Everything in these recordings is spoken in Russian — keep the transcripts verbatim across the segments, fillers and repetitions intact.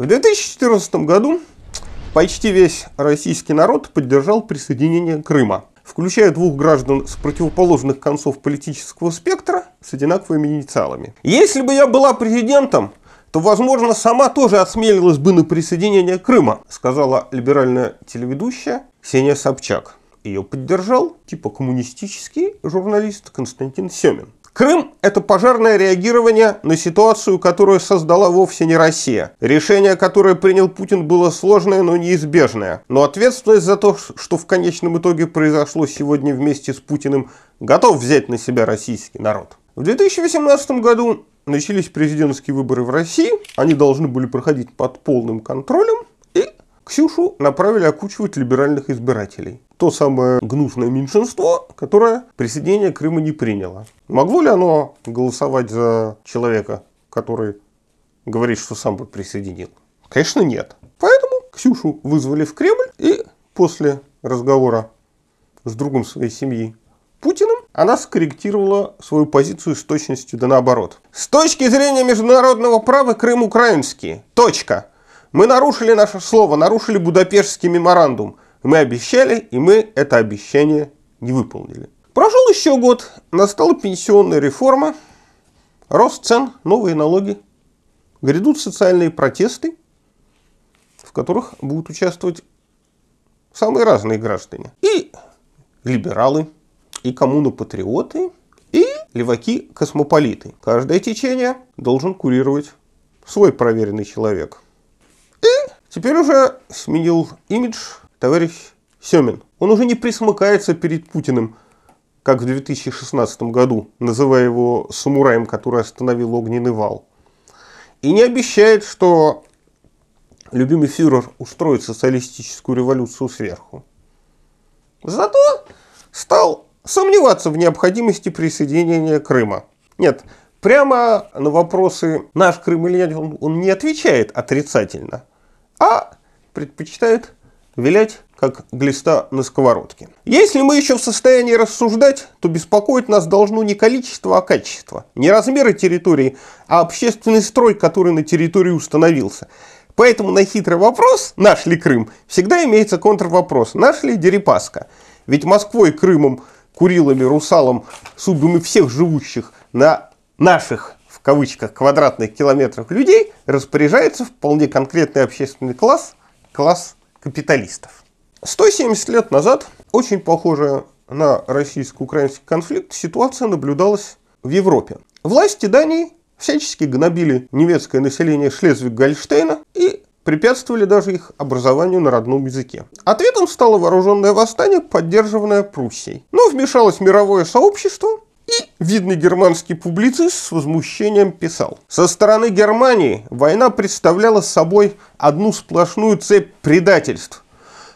В две тысячи четырнадцатом году почти весь российский народ поддержал присоединение Крыма, включая двух граждан с противоположных концов политического спектра с одинаковыми инициалами. Если бы я была президентом, то, возможно, сама тоже осмелилась бы на присоединение Крыма, сказала либеральная телеведущая Ксения Собчак. Ее поддержал типа коммунистический журналист Константин Сёмин. Крым – это пожарное реагирование на ситуацию, которую создала вовсе не Россия. Решение, которое принял Путин, было сложное, но неизбежное. Но ответственность за то, что в конечном итоге произошло сегодня вместе с Путиным, готов взять на себя российский народ. В две тысячи восемнадцатом году начались президентские выборы в России. Они должны были проходить под полным контролем. И Ксюшу направили окучивать либеральных избирателей. То самое гнусное меньшинство, которое присоединение Крыма не приняло. Могло ли оно голосовать за человека, который говорит, что сам бы присоединил? Конечно, нет. Поэтому Ксюшу вызвали в Кремль, и после разговора с другом своей семьи Путиным она скорректировала свою позицию с точностью да наоборот. С точки зрения международного права Крым украинский. Точка. Мы нарушили наше слово, нарушили Будапештский меморандум. Мы обещали, и мы это обещание не выполнили. Прошел еще год, настала пенсионная реформа, рост цен, новые налоги. Грядут социальные протесты, в которых будут участвовать самые разные граждане. И либералы, и коммунопатриоты, и леваки-космополиты. Каждое течение должен курировать свой проверенный человек. И теперь уже сменил имидж товарищ Сёмин. Он уже не присмыкается перед Путиным, как в две тысячи шестнадцатом году, называя его самураем, который остановил огненный вал. И не обещает, что любимый фюрер устроит социалистическую революцию сверху. Зато стал сомневаться в необходимости присоединения Крыма. Нет, прямо на вопросы «наш Крым или нет» он не отвечает отрицательно, а предпочитает вилять, как глиста на сковородке. Если мы еще в состоянии рассуждать, то беспокоить нас должно не количество, а качество. Не размеры территории, а общественный строй, который на территории установился. Поэтому на хитрый вопрос «наш ли Крым?» всегда имеется контрвопрос «наш ли Дерипаска?». Ведь Москвой, Крымом, Курилами, Русалом, судьбами всех живущих на «наших» в кавычках квадратных километрах людей распоряжается вполне конкретный общественный класс, класс капиталистов. сто семьдесят лет назад, очень похожая на российско-украинский конфликт, ситуация наблюдалась в Европе. Власти Дании всячески гнобили немецкое население Шлезвиг-Гольштейна и препятствовали даже их образованию на родном языке. Ответом стало вооруженное восстание, поддерживаемое Пруссией. Но вмешалось мировое сообщество, и видный германский публицист с возмущением писал: «Со стороны Германии война представляла собой одну сплошную цепь предательств,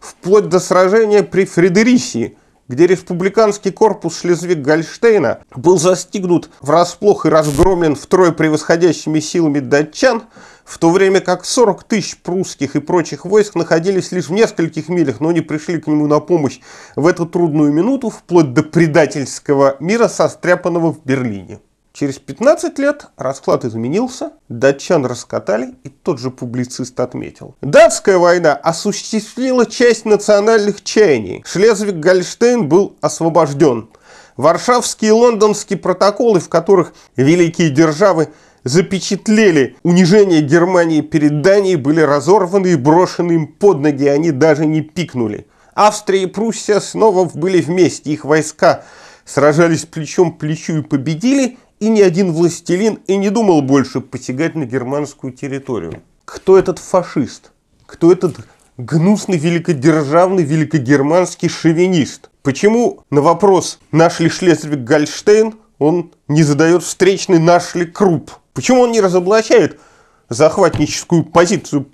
вплоть до сражения при Фредерисии, где республиканский корпус Шлезвиг-Гольштейна был застигнут врасплох и разгромлен втрое превосходящими силами датчан, в то время как сорок тысяч прусских и прочих войск находились лишь в нескольких милях, но не пришли к нему на помощь в эту трудную минуту, вплоть до предательского мира, состряпанного в Берлине». Через пятнадцать лет расклад изменился, датчан раскатали, и тот же публицист отметил: «Датская война осуществила часть национальных чаяний. Шлезвиг-Гольштейн был освобожден. Варшавские и лондонские протоколы, в которых великие державы запечатлели унижение Германии перед Данией, были разорваны и брошены им под ноги, они даже не пикнули. Австрия и Пруссия снова были вместе, их войска сражались плечом к плечу и победили, и ни один властелин и не думал больше посягать на германскую территорию». Кто этот фашист? Кто этот гнусный великодержавный великогерманский шовинист? Почему на вопрос «наш ли Шлезвиг-Гольштейн» он не задает встречный «наш ли Круп»? Почему он не разоблачает захватническую позицию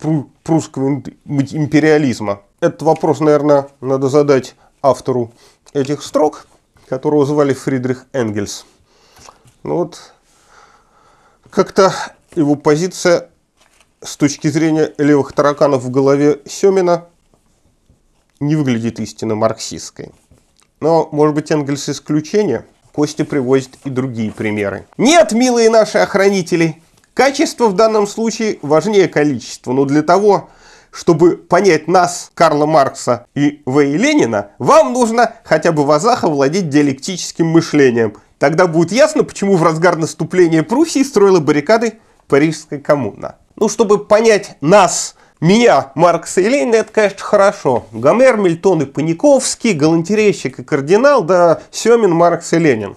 прусского империализма? Этот вопрос, наверное, надо задать автору этих строк, которого звали Фридрих Энгельс. Ну вот, как-то его позиция с точки зрения левых тараканов в голове Сёмина не выглядит истинно марксистской. Но, может быть, Энгельс исключение? Костя привозит и другие примеры. «Нет, милые наши охранители, Качество в данном случае важнее количества, но для того, чтобы понять нас, Карла Маркса и В И Ленина, вам нужно хотя бы в азах овладеть диалектическим мышлением. Тогда будет ясно, почему в разгар наступления Пруссии строила баррикады Парижская коммуна. Ну, чтобы понять нас, меня, Маркса и Ленина, это, конечно, хорошо. Гомер, Мельтон и Паниковский, галантерейщик и кардинал, да Сёмин, Маркс и Ленин.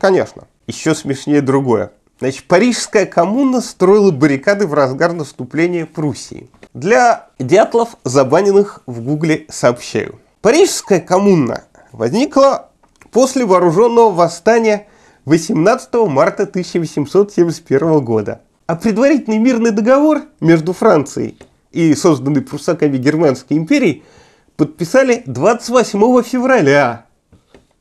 Конечно. Еще смешнее другое. Значит, Парижская коммуна строила баррикады в разгар наступления Пруссии. Для дятлов, забаненных в Гугле, сообщаю. Парижская коммуна возникла после вооруженного восстания восемнадцатого марта тысяча восемьсот семьдесят первого года. А предварительный мирный договор между Францией и созданной прусаками Германской империей подписали двадцать восьмого февраля,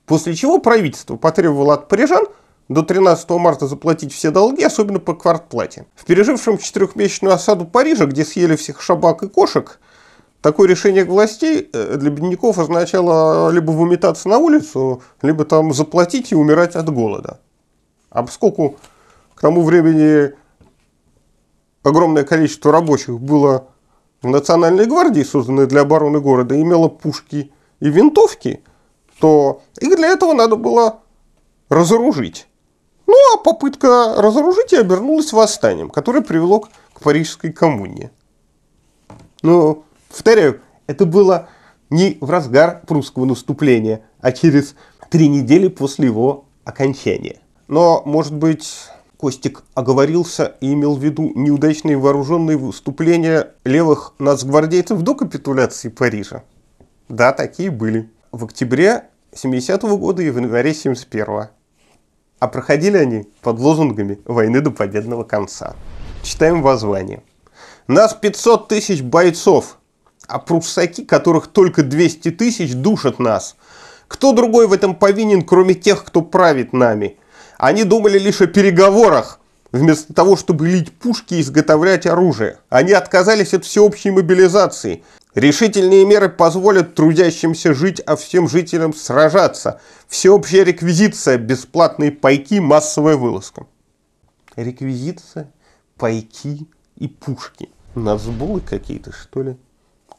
после чего правительство потребовало от парижан до тринадцатого марта заплатить все долги, особенно по квартплате. В пережившем четырехмесячную осаду Парижа, где съели всех шабак и кошек, такое решение властей для бедняков означало либо выметаться на улицу, либо там заплатить и умирать от голода. А поскольку к тому времени огромное количество рабочих было в Национальной гвардии, созданной для обороны города, имело пушки и винтовки, то их для этого надо было разоружить. Ну, а попытка разоружить обернулась восстанием, которое привело к Парижской коммуне. Но, повторяю, это было не в разгар прусского наступления, а через три недели после его окончания. Но, может быть, Костик оговорился и имел в виду неудачные вооруженные выступления левых нацгвардейцев до капитуляции Парижа. Да, такие были. В октябре семидесятого года и в январе семьдесят первого. А проходили они под лозунгами «Войны до победного конца». Читаем воззвание. «Нас пятьсот тысяч бойцов, а пруссаки, которых только двести тысяч, душат нас. Кто другой в этом повинен, кроме тех, кто правит нами? Они думали лишь о переговорах, вместо того, чтобы лить пушки и изготовлять оружие. Они отказались от всеобщей мобилизации. Решительные меры позволят трудящимся жить, а всем жителям сражаться. Всеобщая реквизиция, бесплатные пайки, массовая вылазка». Реквизиция, пайки и пушки. Нацболы какие-то, что ли?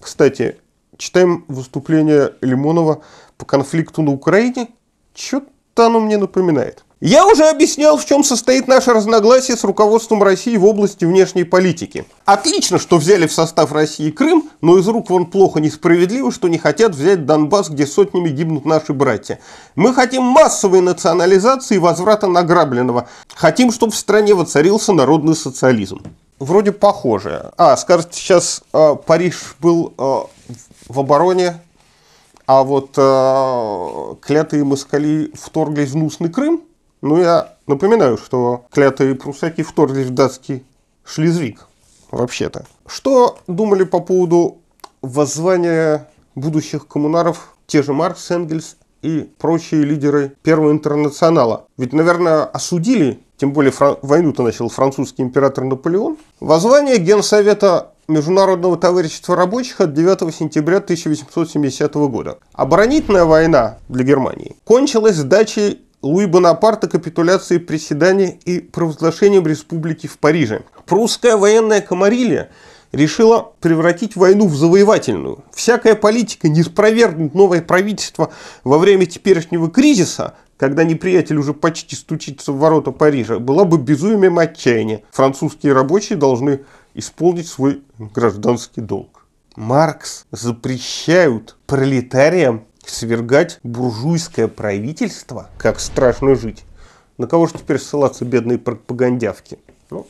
Кстати, читаем выступление Лимонова по конфликту на Украине. Чё-то оно мне напоминает. «Я уже объяснял, в чем состоит наше разногласие с руководством России в области внешней политики. Отлично, что взяли в состав России Крым, но из рук вон плохо, несправедливо, что не хотят взять Донбасс, где сотнями гибнут наши братья. Мы хотим массовой национализации и возврата награбленного. Хотим, чтобы в стране воцарился народный социализм». Вроде похоже. А, скажете, сейчас э, Париж был э, в обороне, а вот э, клятые москали вторглись в нусный Крым? Ну, я напоминаю, что клятые прусаки вторглись в датский Шлезвиг, вообще-то. Что думали по поводу воззвания будущих коммунаров те же Маркс, Энгельс и прочие лидеры Первого интернационала? Ведь, наверное, осудили, тем более фран... войну-то начал французский император Наполеон. Воззвание Генсовета Международного товарищества рабочих от девятого сентября тысяча восемьсот семидесятого года. Оборонительная война для Германии кончилась сдачей Луи Бонапарта, капитуляции, приседания и провозглашением республики в Париже. Прусская военная камарилья решила превратить войну в завоевательную. Всякая политика не спровергнет новое правительство во время теперешнего кризиса, когда неприятель уже почти стучится в ворота Парижа, была бы безумием отчаяния. Французские рабочие должны исполнить свой гражданский долг. Маркс запрещают пролетариям свергать буржуйское правительство? Как страшно жить. На кого же теперь ссылаться бедные пропагандявки? Ну,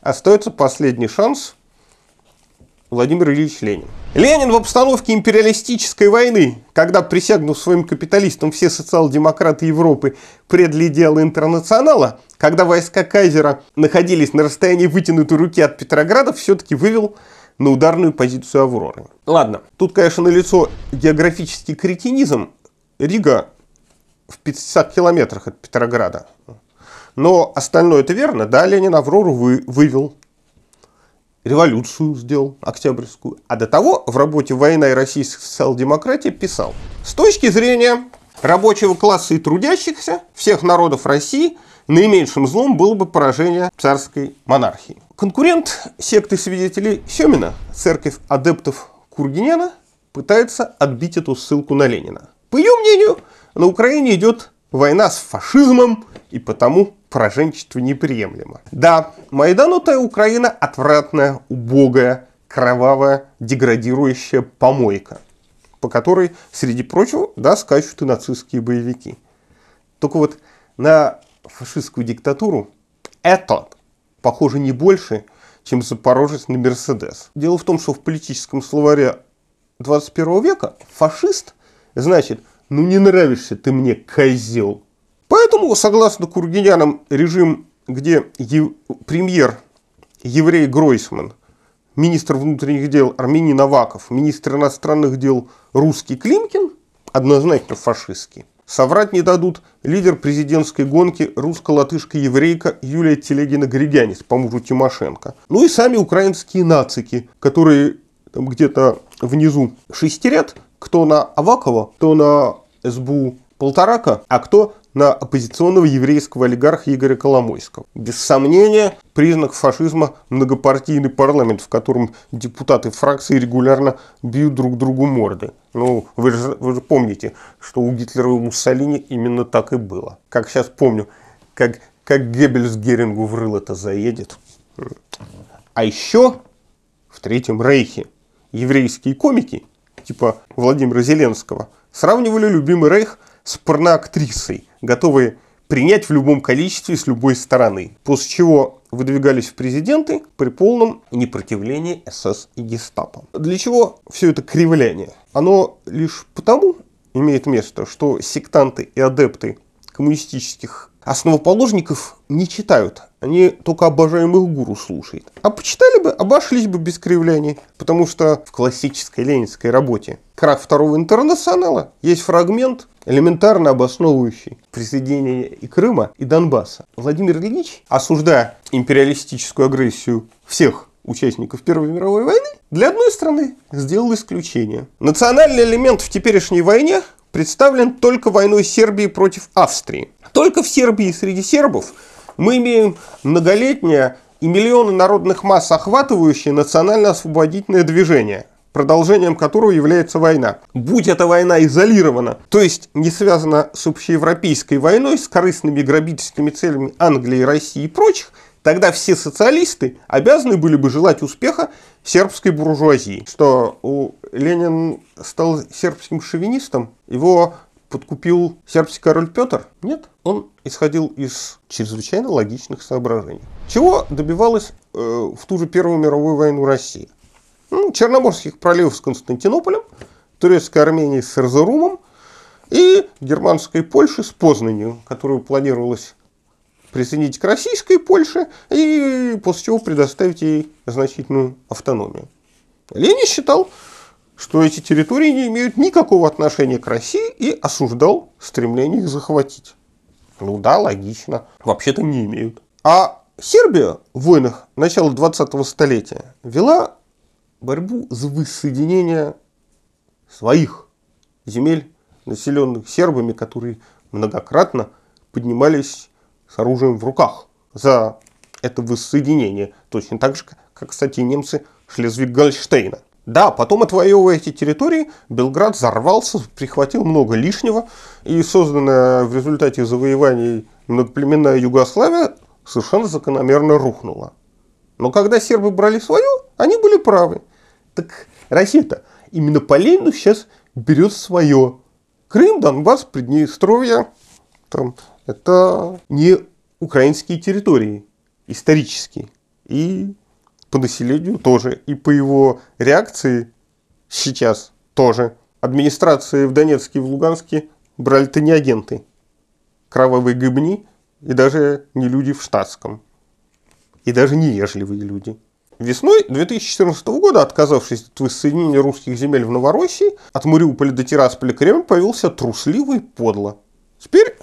остается последний шанс — Владимир Ильич Ленин. Ленин в обстановке империалистической войны, когда, присягнув своим капиталистам, все социал-демократы Европы предали идеалы интернационала, когда войска кайзера находились на расстоянии вытянутой руки от Петрограда, все-таки вывел на ударную позицию Авроры. Ладно, тут, конечно, налицо географический кретинизм. Рига в пятидесяти километрах от Петрограда. Но остальное это верно. Да, Ленин Аврору вы, вывел, революцию сделал, октябрьскую. А до того в работе «Война и российская социал-демократия» писал: «С точки зрения рабочего класса и трудящихся всех народов России, наименьшим злом было бы поражение царской монархии. Конкурент секты свидетелей Сёмина, церковь адептов Кургиняна, пытается отбить эту ссылку на Ленина. По ее мнению, на Украине идет война с фашизмом, и потому пораженчество неприемлемо. Да, майданутая Украина – отвратная, убогая, кровавая, деградирующая помойка, по которой, среди прочего, да, скачут и нацистские боевики. Только вот на фашистскую диктатуру это похоже не больше, чем запорожец на Мерседес. Дело в том, что в политическом словаре двадцать первого века фашист значит «ну не нравишься ты мне, козел». Поэтому, согласно кургинянам, режим, где ев... премьер еврей Гройсман, министр внутренних дел армянин Аваков, министр иностранных дел русский Климкин, однозначно фашистский. Соврать не дадут лидер президентской гонки русско-латышка-еврейка Юлия Телегина-Григянец по мужу Тимошенко. Ну и сами украинские нацики, которые где-то внизу шестерят, кто на Авакова, кто на Эс Бэ У Полторака, а кто на оппозиционного еврейского олигарха Игоря Коломойского. Без сомнения, признак фашизма – многопартийный парламент, в котором депутаты фракции регулярно бьют друг другу морды. Ну, вы же, вы же помните, что у Гитлера и Муссолини именно так и было. Как сейчас помню, как, как Геббельс Герингу в рыло-то заедет. А еще в Третьем Рейхе еврейские комики, типа Владимира Зеленского, сравнивали любимый Рейх с порноактрисой, готовые принять в любом количестве с любой стороны, после чего выдвигались в президенты при полном непротивлении Эс Эс и гестапо. Для чего все это кривляние? Оно лишь потому имеет место, что сектанты и адепты коммунистических основоположников не читают, они только обожаемых гуру слушают. А почитали бы, обошлись бы без кривляний, потому что в классической ленинской работе «Крах второго интернационала» есть фрагмент, элементарно обосновывающий присоединение и Крыма, и Донбасса. Владимир Ильич, осуждая империалистическую агрессию всех участников Первой мировой войны, для одной страны сделал исключение. Национальный элемент в теперешней войне представлен только войной Сербии против Австрии. Только в Сербии среди сербов мы имеем многолетнее и миллионы народных масс охватывающее национально-освободительное движение, продолжением которого является война. Будь эта война изолирована, то есть не связана с общеевропейской войной, с корыстными грабительскими целями Англии, России и прочих, тогда все социалисты обязаны были бы желать успеха сербской буржуазии. Что у Ленин стал сербским шовинистом, его подкупил сербский король Петр? Нет, он исходил из чрезвычайно логичных соображений. Чего добивалась э, в ту же Первую мировую войну Россия? Ну, Черноморских проливов с Константинополем, турецкой Армении с Эрзурумом и германской Польши с Познанью, которую планировалось присоединить к российской Польше и после чего предоставить ей значительную автономию. Ленин считал, что эти территории не имеют никакого отношения к России и осуждал стремление их захватить. Ну да, логично, вообще-то не имеют. А Сербия в войнах начала двадцатого столетия вела борьбу за воссоединение своих земель, населенных сербами, которые многократно поднимались с оружием в руках за это воссоединение. Точно так же, как, кстати, немцы Шлезвиг-Гольштейна. Да, потом, отвоевывая эти территории, Белград взорвался, прихватил много лишнего, и созданная в результате завоеваний многоплеменная Югославия совершенно закономерно рухнула. Но когда сербы брали свое, они были правы. Так Россия-то именно по Ленину сейчас берет свое. Крым, Донбасс, Приднестровье там, это не украинские территории исторические. И по населению тоже. И по его реакции сейчас тоже. Администрации в Донецке и в Луганске брали-то не агенты. Кровавые гыбни и даже не люди в штатском. И даже невежливые люди. Весной две тысячи четырнадцатого года, отказавшись от воссоединения русских земель в Новороссии, от Мариуполя до Тирасполя Кремль повелся трусливо и подло. Теперь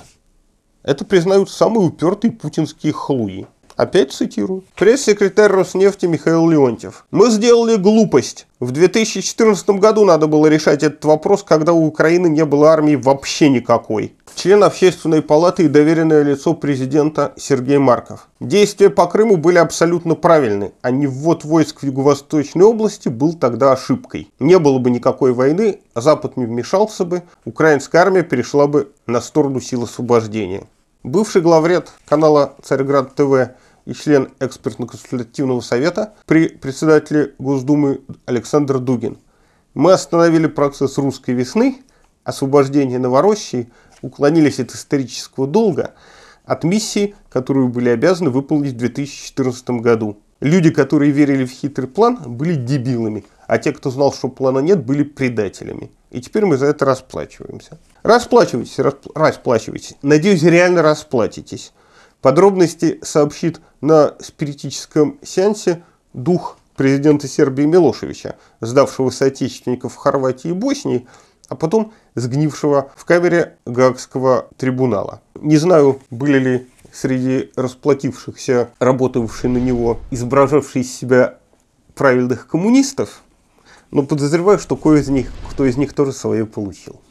это признают самые упертые путинские хлуи. Опять цитирую. Пресс-секретарь Роснефти Михаил Леонтьев. Мы сделали глупость. В две тысячи четырнадцатом году надо было решать этот вопрос, когда у Украины не было армии вообще никакой. Член Общественной палаты и доверенное лицо президента Сергей Марков. Действия по Крыму были абсолютно правильны, а не ввод войск в Юго-Восточной области был тогда ошибкой. Не было бы никакой войны, Запад не вмешался бы, украинская армия перешла бы на сторону сил освобождения. Бывший главред канала «Царьград ТВ» и член экспертно-консультативного совета при председателе Госдумы Александр Дугин. Мы остановили процесс русской весны, освобождения Новороссии, уклонились от исторического долга, от миссии, которую были обязаны выполнить в две тысячи четырнадцатом году. Люди, которые верили в хитрый план, были дебилами, а те, кто знал, что плана нет, были предателями. И теперь мы за это расплачиваемся. Расплачивайтесь, расп... расплачивайтесь. Надеюсь, реально расплатитесь. Подробности сообщит на спиритическом сеансе дух президента Сербии Милошевича, сдавшего соотечественников в Хорватии и Боснии, а потом сгнившего в камере Гаагского трибунала. Не знаю, были ли среди расплатившихся, работавшие на него, изображавшие из себя правильных коммунистов, но подозреваю, что кое из них, кто из них тоже свое получил.